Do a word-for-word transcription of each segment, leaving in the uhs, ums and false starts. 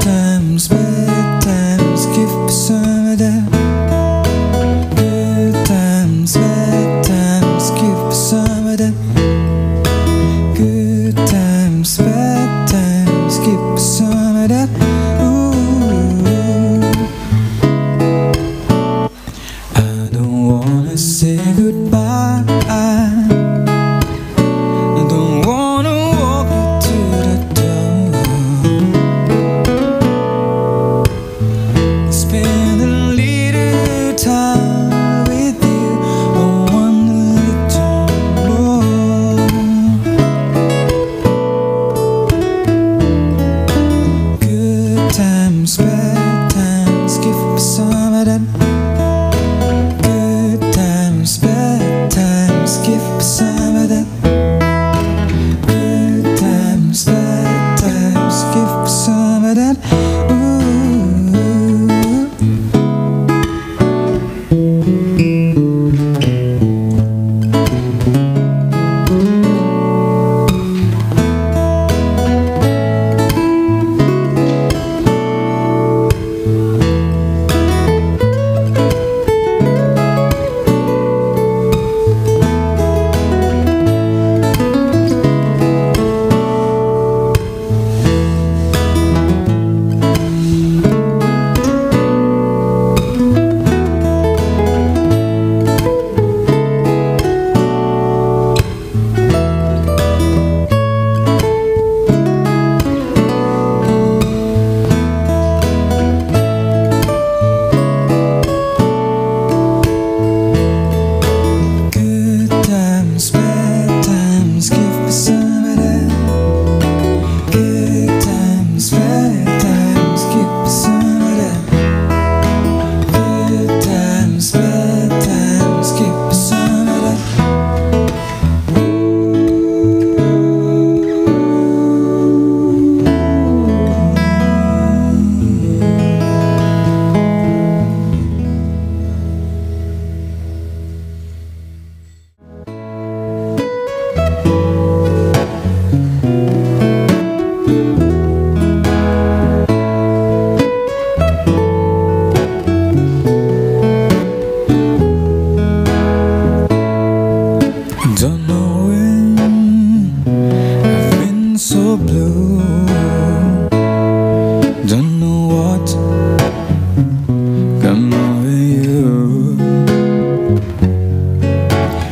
times, bad times, give me some of that. Good times, bad times, give me some of that. Good times, bad times, give me some of that. Ooh, I don't wanna say goodbye. I don't wanna walk you to the door. Spend a little time with you, I want a little more. Good times, bad times, give me some of that. Give me some of that. Good times, bad times, give me some of that.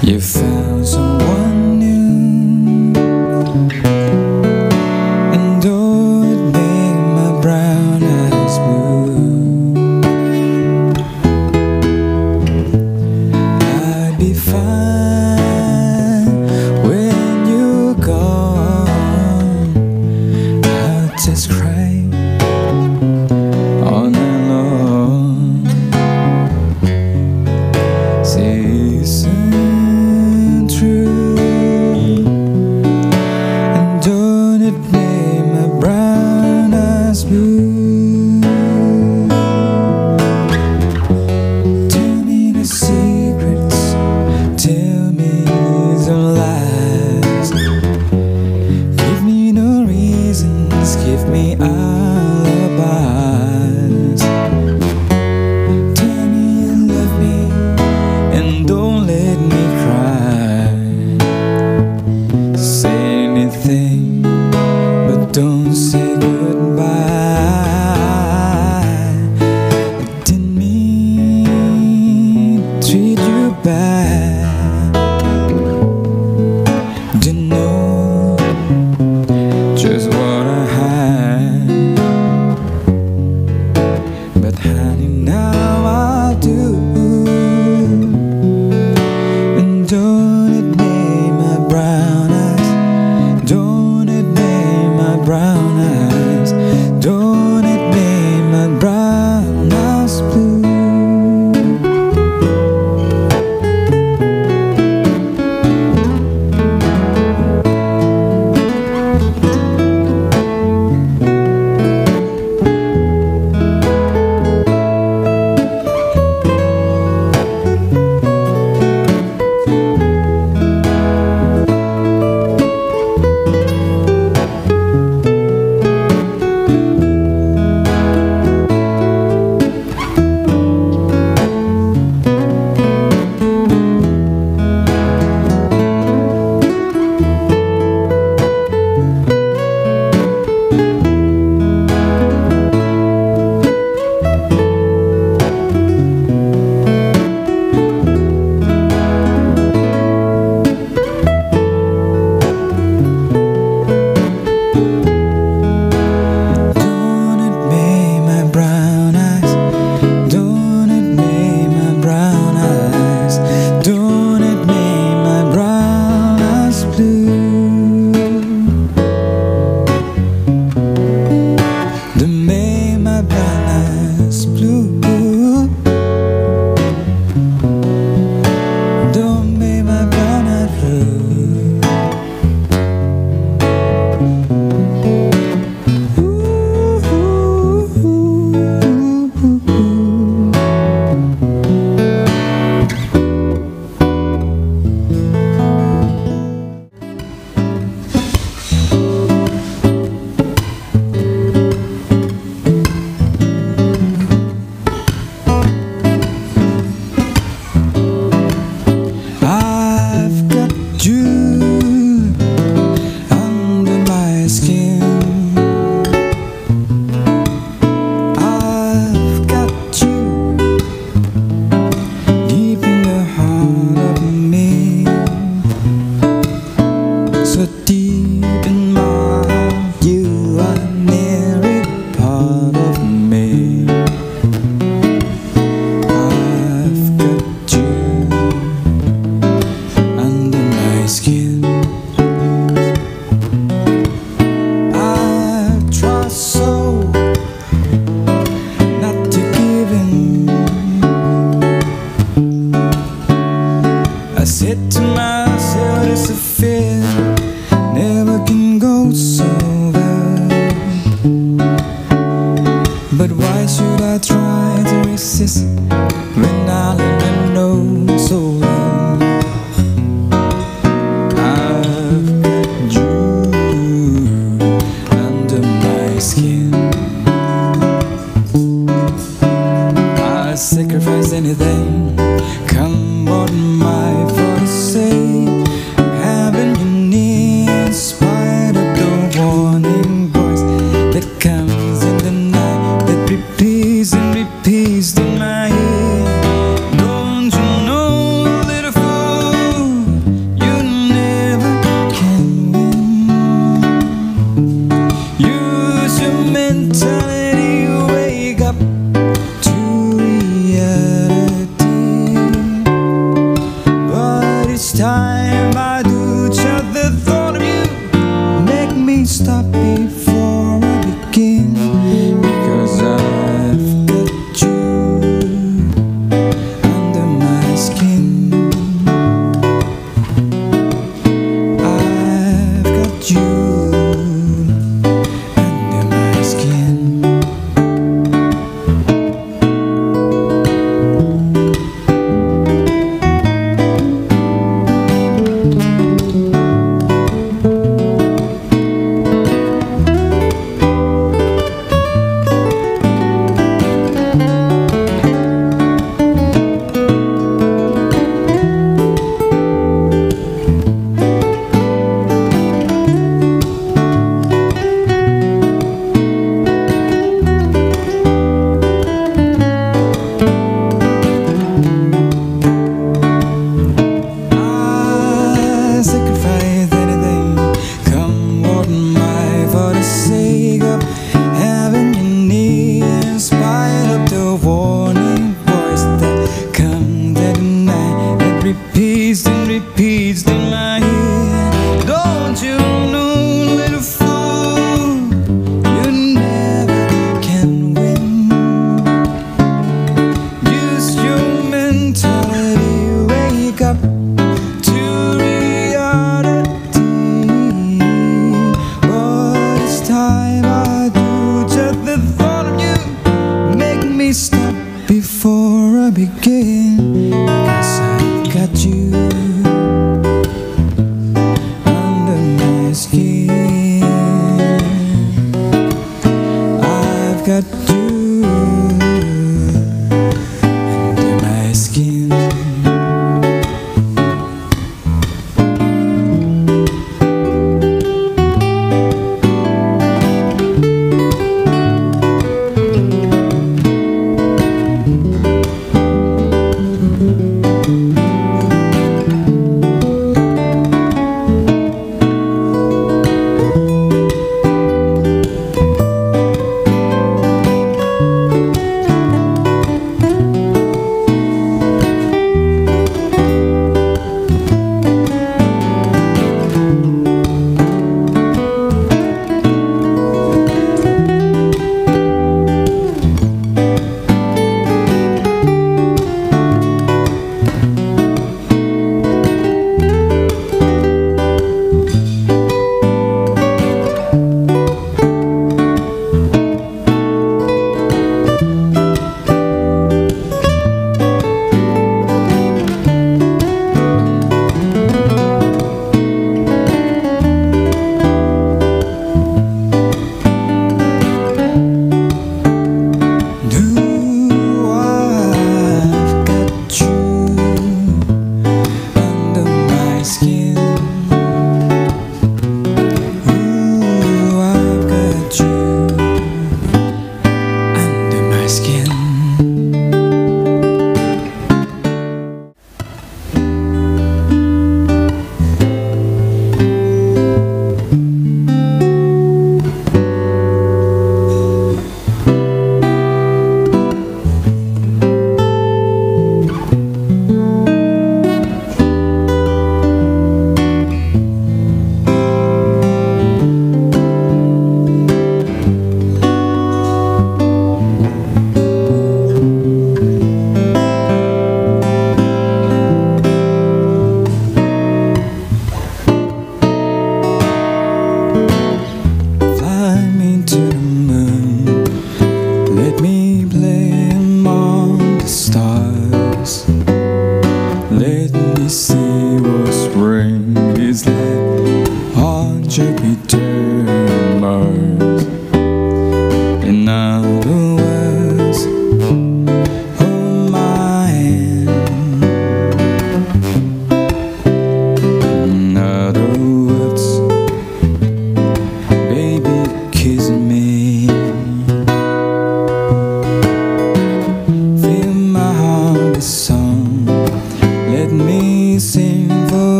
You found someone new, and though it made my brown eyes blue, I'd be fine when you're gone. I'll just cry all night long. See you soon. Don't say goodbye. Havana's blue. Don't be my Havana blue. Ooh, ooh, ooh, ooh, ooh. Said to myself, it's a fear never can go sober. But why should I try to resist when I let them know so well? I've got you under my skin. I'd sacrifice anything, come what might, for the sake of having you near. In spite of the warning voice that comes in the night, that repeats and repeats in my ear. Don't you know, little fool, you never can win. Use your mentality, wake up to reality. Time I do just the thought of you make me stop before I begin, because I've got you under my skin. I've got you under my skin. Stop before I begin, 'cause I've got you under my skin. I've got you under my skin. Thank you.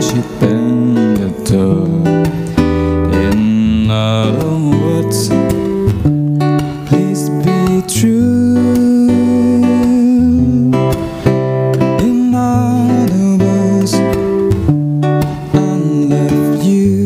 she banged the door. In other words, please be true. In other words, I love you.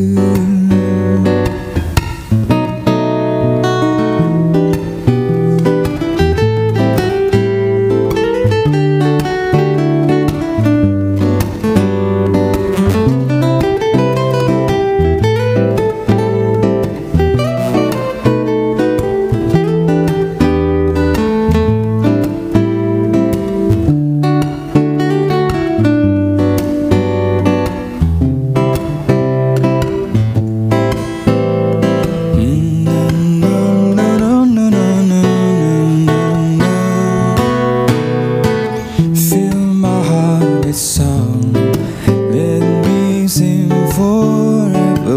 Ooh.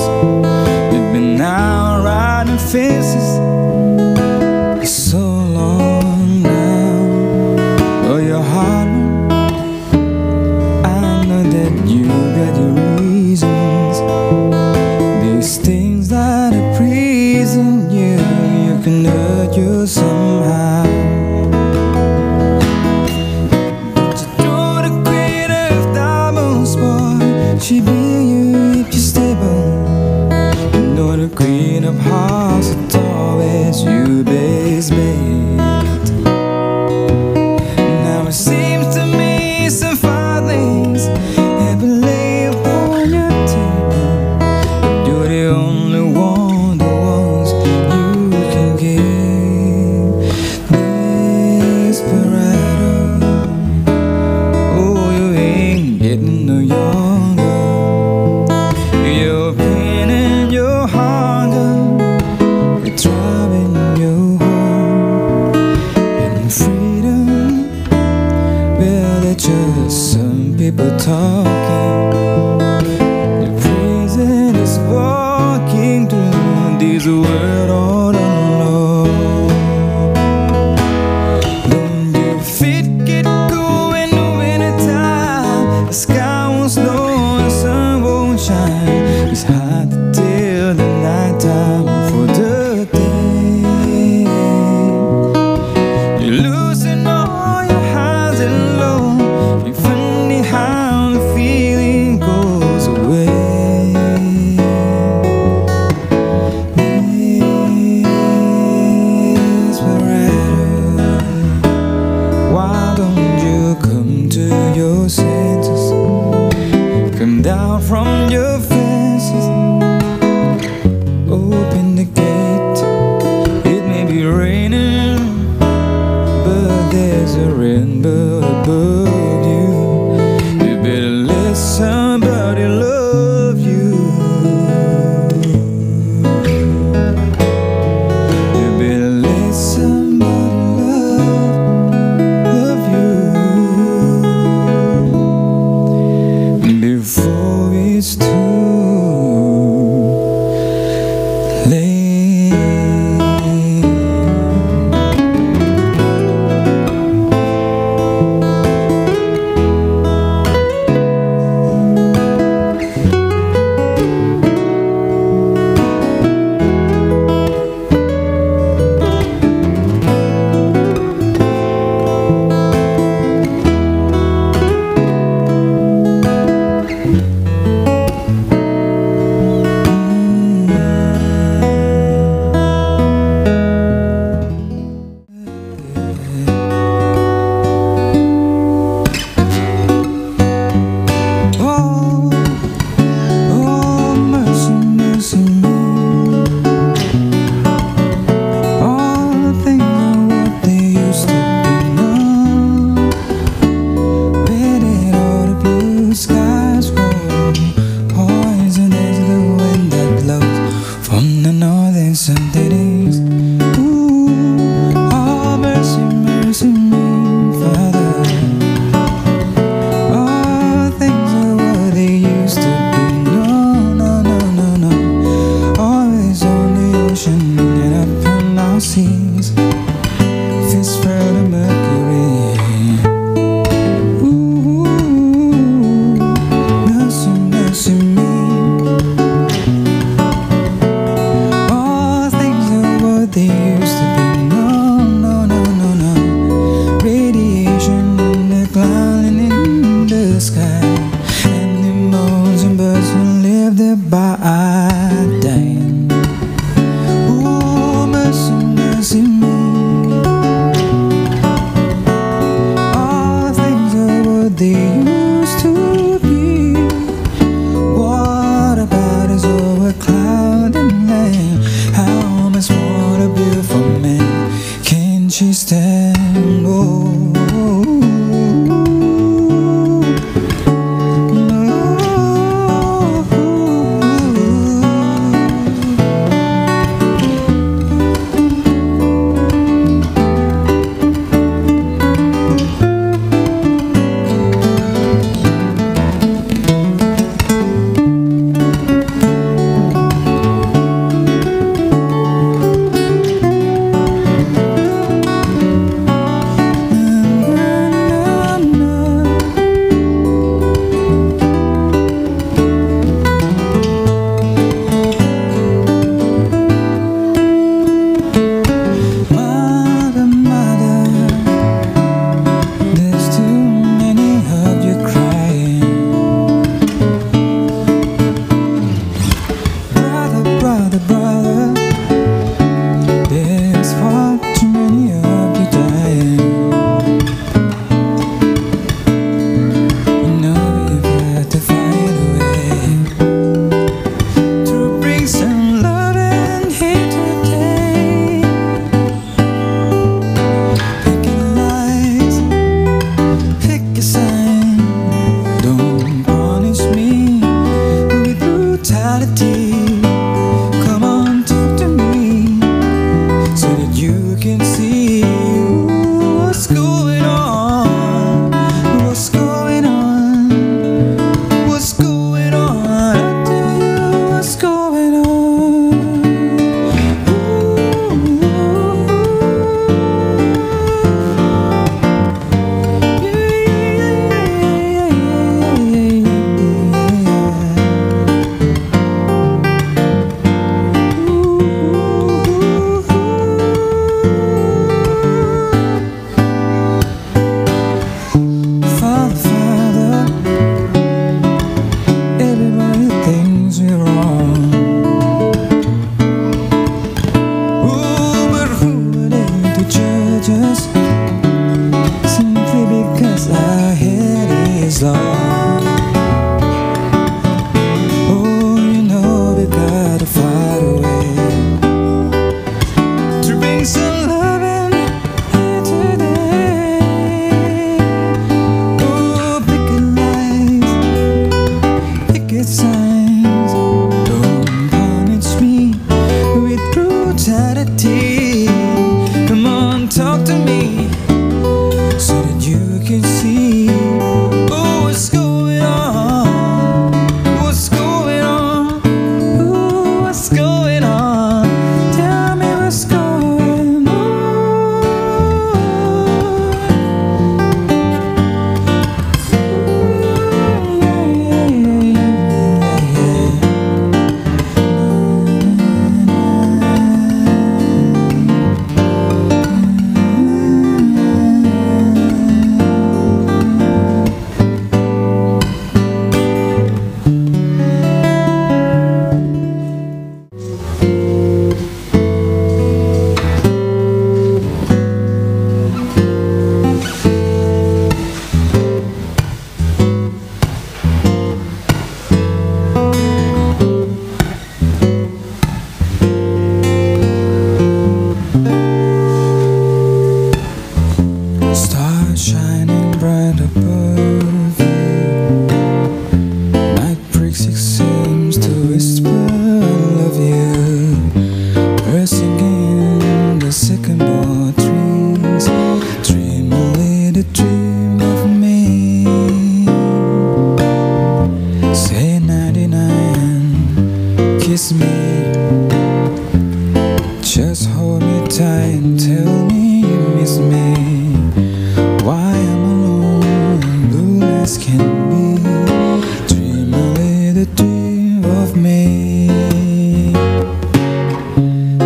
We've been out riding fences for so long now. Oh, you're hard. I know that you got your reasons. These things that are pleasing you, you can hurt you somehow. She be you if you're stable. You know the queen of hearts, it's always you, best mate. Now it seems to me some fine things have been laid on your table, but you're the only one, the ones you can give. Desperado, oh, you ain't getting no young. Just some people talking. The prison is walking through this world all alone. Don't you fit get cool in the wintertime? The sky won't snow and the sun won't shine. It's hard to tell the night time for the day. You're losing all your highs and lows. Your senses, come down from your fences, open the gate. It may be raining, but there's a rainbow above you. You better let somebody love you. You better let somebody before it's too late. She stand, oh, oh, oh, oh, oh, oh. kiss me, just hold me tight and tell me you miss me. Why I'm alone and blue as can be, dream a little dream of me.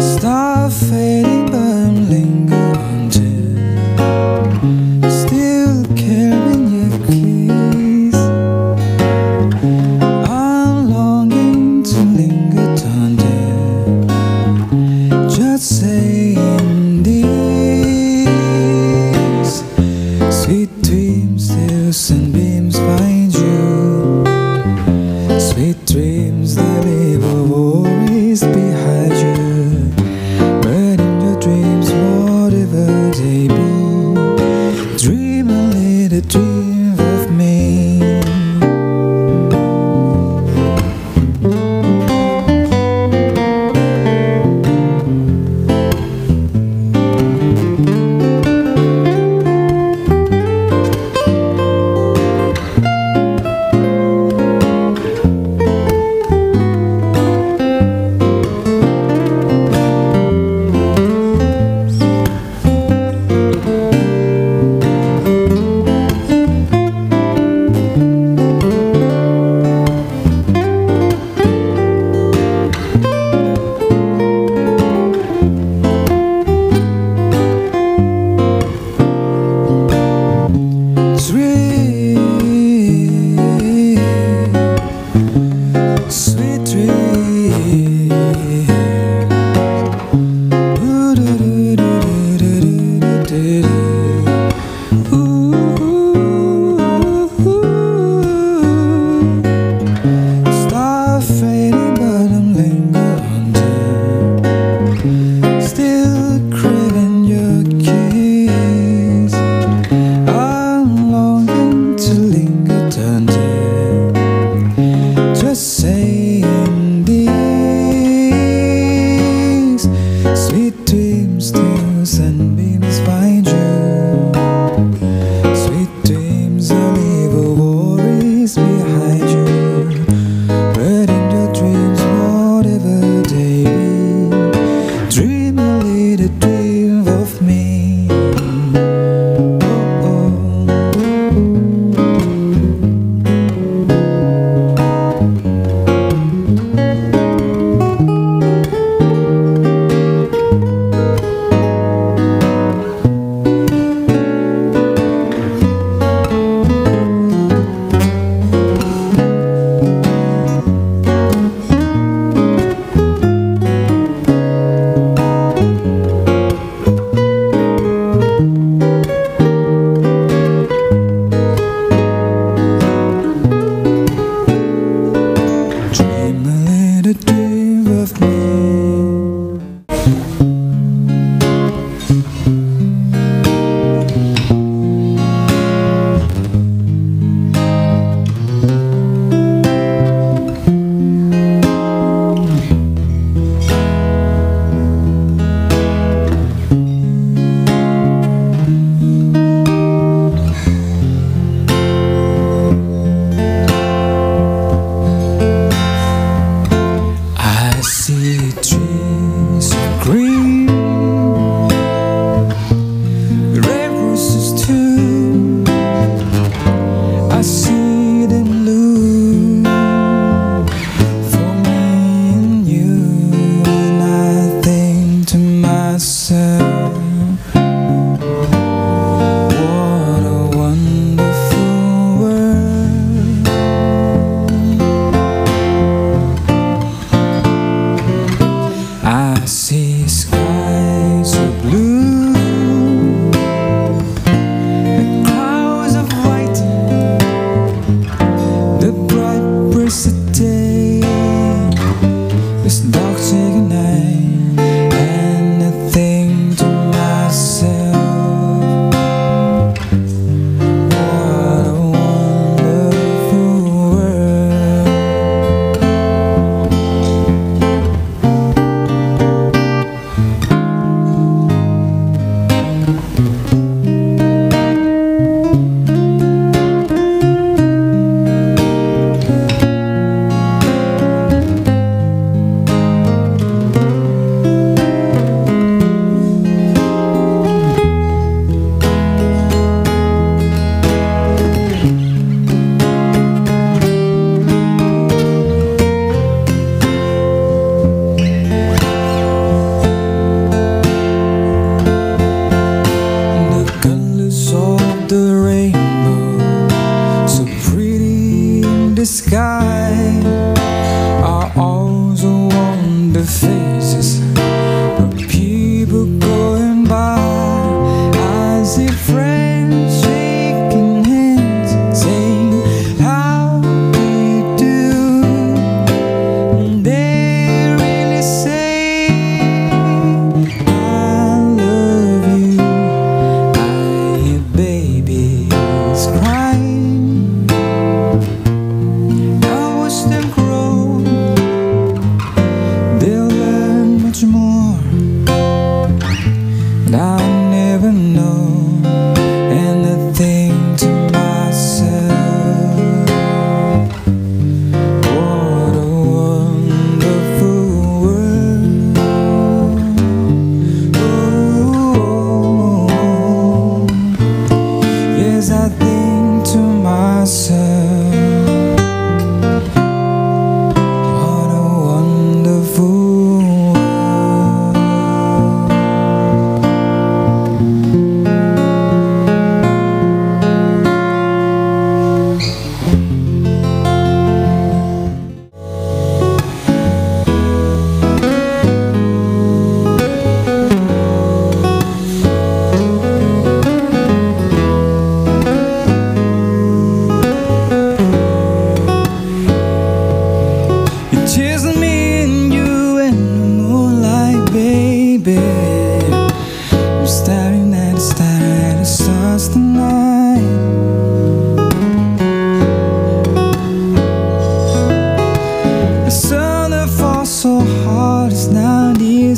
Star fading but I'm lingering too, still carrying your keys. I'm longing to linger tender, just saying these sweet dreams, hills and beams find you. Sweet dreams that leave our worries behind you. Dream a little dream of me.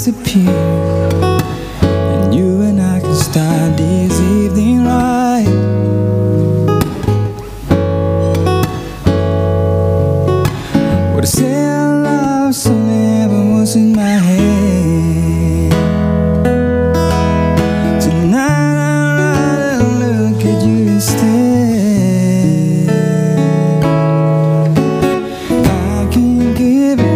disappear, and you and I can start this evening right. What a sad love song ever was in my head. Tonight I'd rather look at you instead. I can't give it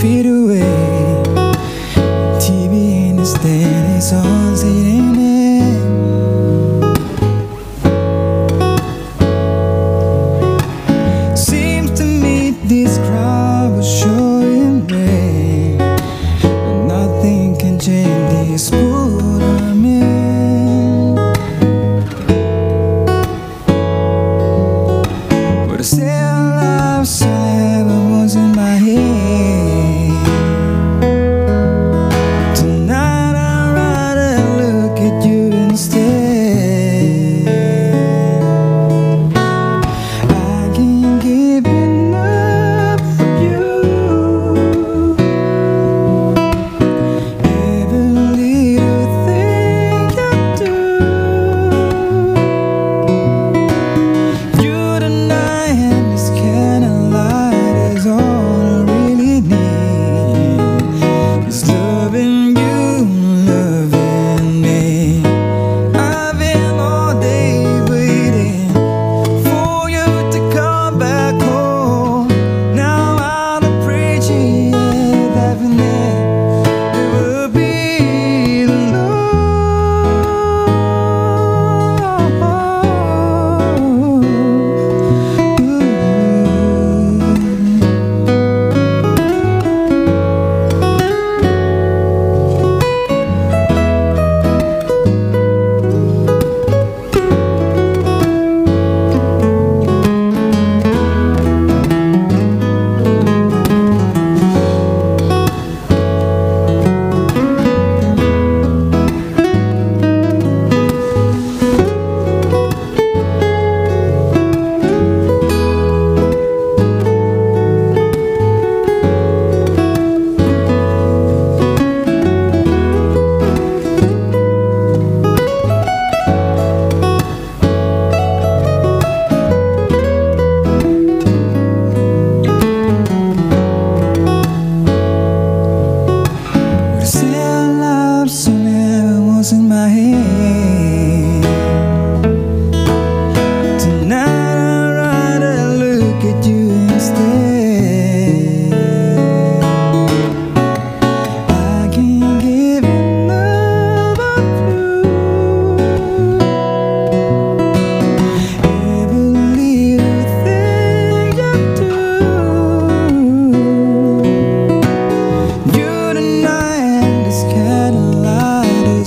feet away. T V in the stand, it's on sitting there. Seems to me this crowd was showing way. Nothing can change this mood I'm in. But I still love someone who was in my head.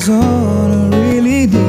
All I really do.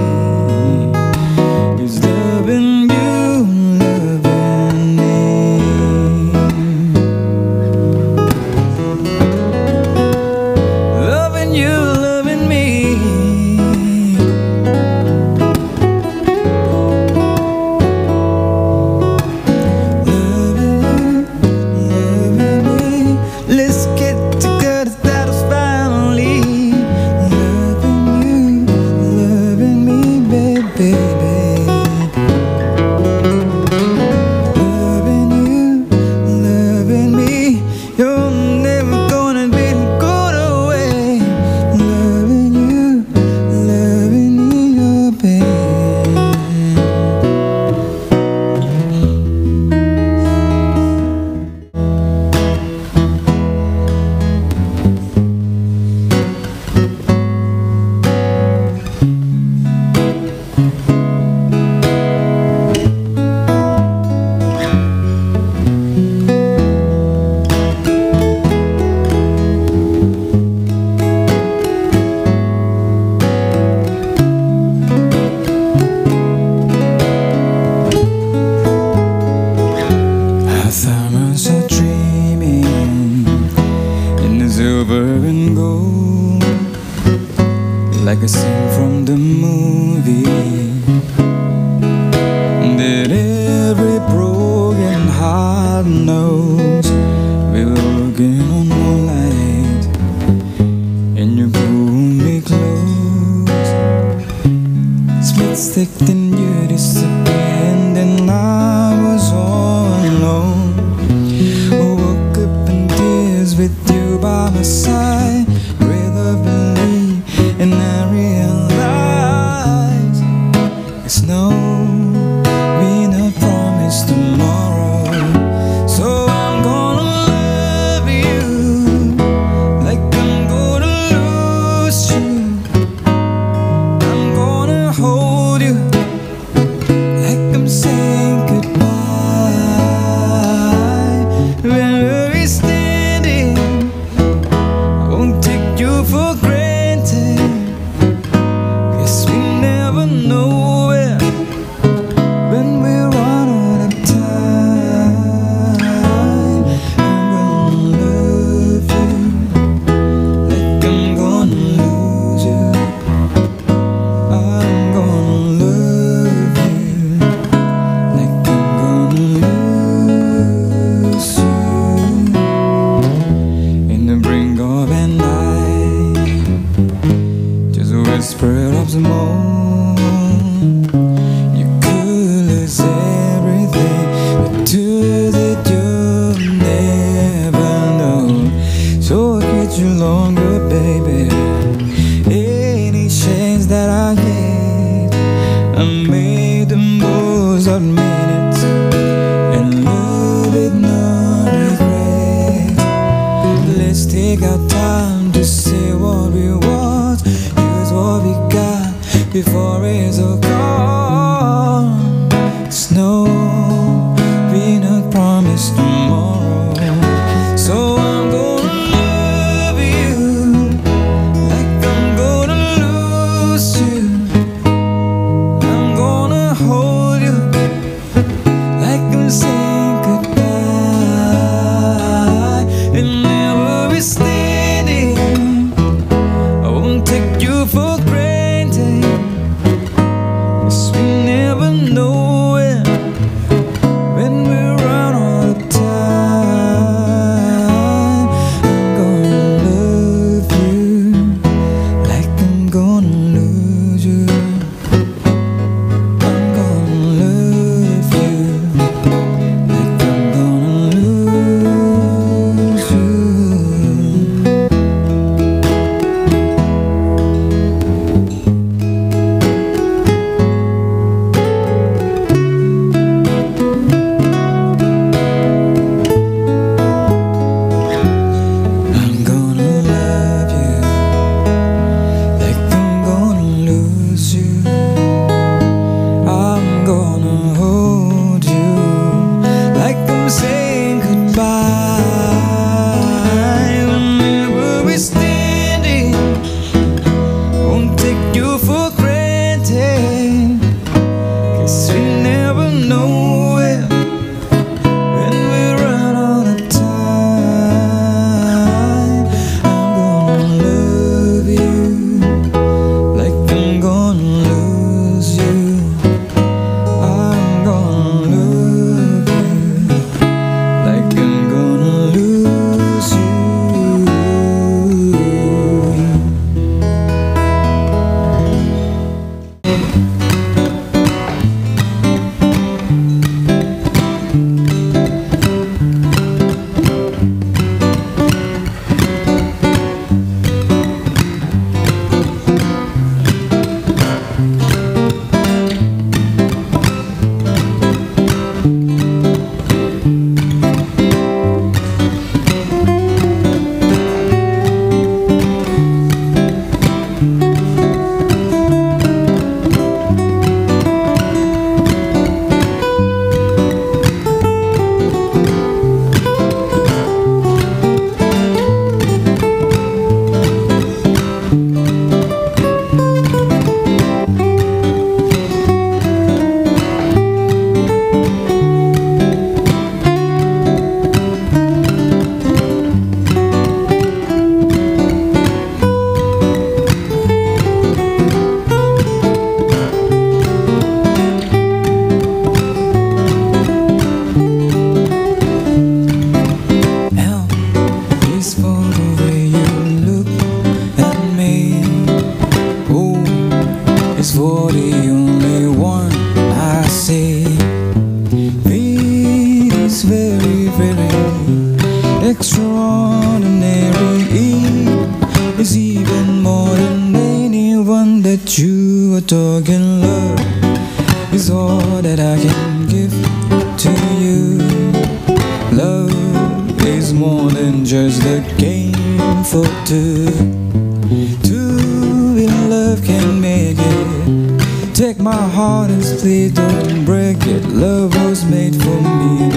plastic, then you disappeared, and then I was all alone. I woke up in tears with you by my side, breath of relief, and I realized it's no been a promise tomorrow. So I'm gonna love you like I'm gonna lose you. I'm gonna hold you like I'm saying goodbye. Where we're standing, I won't take you for granted. Guess we never know it when we run out of time. I'm gonna love you like I'm gonna lose you. I'm gonna love you like I'm gonna lose you. In the brink of a night, just a whisper of the moon. Your cool is everything, but two that you'll never know. So I'll get you longer, baby. Any chance that I get, I made the most of minutes and love it, no regret. Let's take our time to see what we want, use what we got before it's all gone. It's no been a promise tomorrow. So I'm gonna love you like I'm gonna lose you. I'm gonna hold you like I'm saying goodbye. And never be standing, I won't take you for granted. You're the only one I see. It's very, very extraordinary. It's even more than anyone that you are talking. Love is all that I can give to you. Love is more than just a game for two. Two in love can make it. Take my heart and please don't break it. Love was made for me and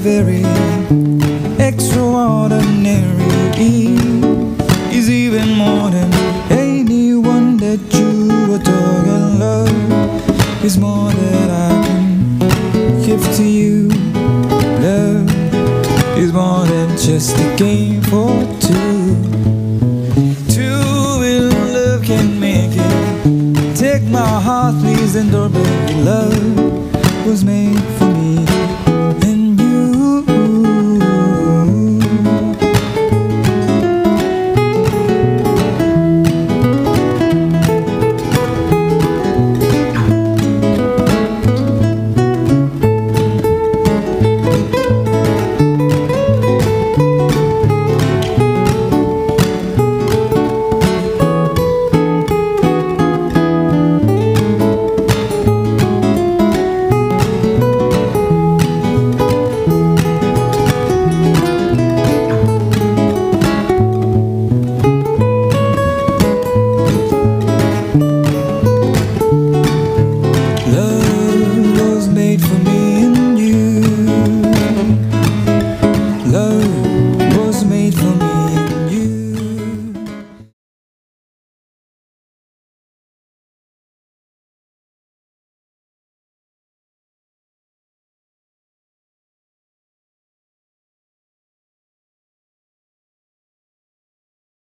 very extraordinary. Is even more than anyone that you adore. And love is more than I can give to you. Love is more than just a game for two. Two in love can make it. Take my heart please and don't break it. Love was made for me.